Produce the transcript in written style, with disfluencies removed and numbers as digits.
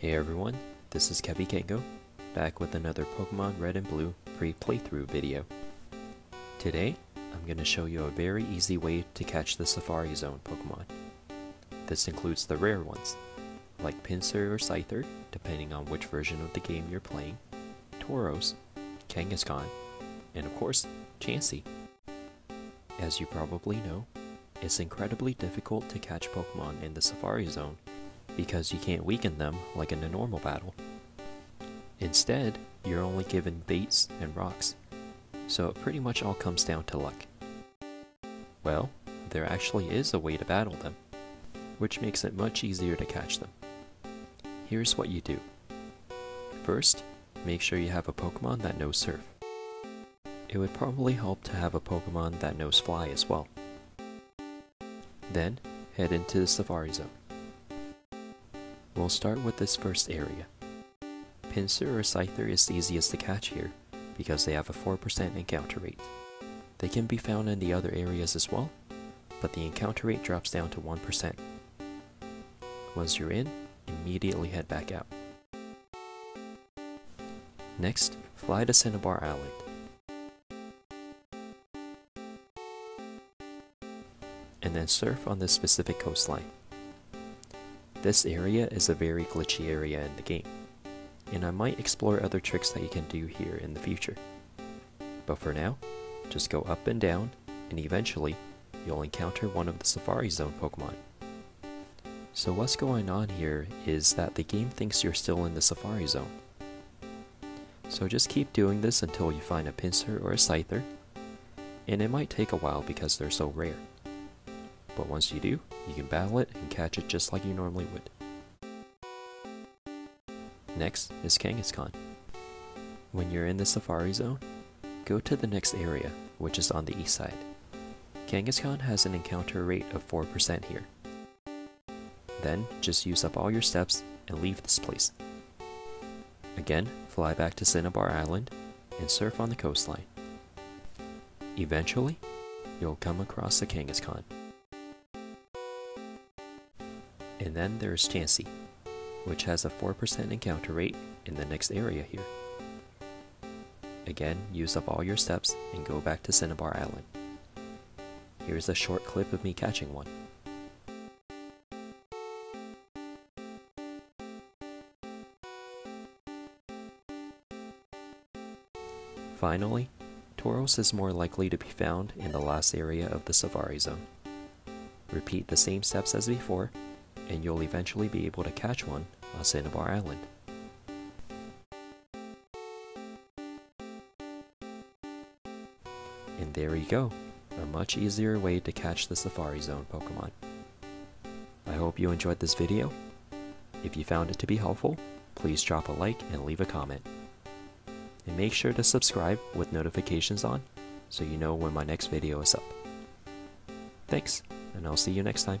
Hey everyone, this is Kevi Kengo, back with another Pokemon Red and Blue pre-playthrough video. Today, I'm going to show you a very easy way to catch the Safari Zone Pokemon. This includes the rare ones, like Pinsir or Scyther, depending on which version of the game you're playing, Tauros, Kangaskhan, and of course, Chansey. As you probably know, it's incredibly difficult to catch Pokemon in the Safari Zone because you can't weaken them like in a normal battle. Instead, you're only given baits and rocks, so it pretty much all comes down to luck. Well, there actually is a way to battle them, which makes it much easier to catch them. Here's what you do. First, make sure you have a Pokemon that knows Surf. It would probably help to have a Pokemon that knows Fly as well. Then, head into the Safari Zone. We'll start with this first area. Pinsir or Scyther is the easiest to catch here, because they have a 4% encounter rate. They can be found in the other areas as well, but the encounter rate drops down to 1%. Once you're in, immediately head back out. Next, fly to Cinnabar Island. And then surf on this specific coastline. This area is a very glitchy area in the game, and I might explore other tricks that you can do here in the future. But for now, just go up and down, and eventually, you'll encounter one of the Safari Zone Pokemon. So what's going on here is that the game thinks you're still in the Safari Zone. So just keep doing this until you find a Pinsir or a Scyther, and it might take a while because they're so rare. But once you do, you can battle it and catch it just like you normally would. Next is Kangaskhan. When you're in the Safari Zone, go to the next area, which is on the east side. Kangaskhan has an encounter rate of 4% here. Then, just use up all your steps and leave this place. Again, fly back to Cinnabar Island and surf on the coastline. Eventually, you'll come across the Kangaskhan. And then there is Chansey, which has a 4% encounter rate in the next area here. Again, use up all your steps and go back to Cinnabar Island. Here's a short clip of me catching one. Finally, Tauros is more likely to be found in the last area of the Safari Zone. Repeat the same steps as before, and you'll eventually be able to catch one on Cinnabar Island. And there you go, a much easier way to catch the Safari Zone Pokemon. I hope you enjoyed this video. If you found it to be helpful, please drop a like and leave a comment. And make sure to subscribe with notifications on, so you know when my next video is up. Thanks, and I'll see you next time.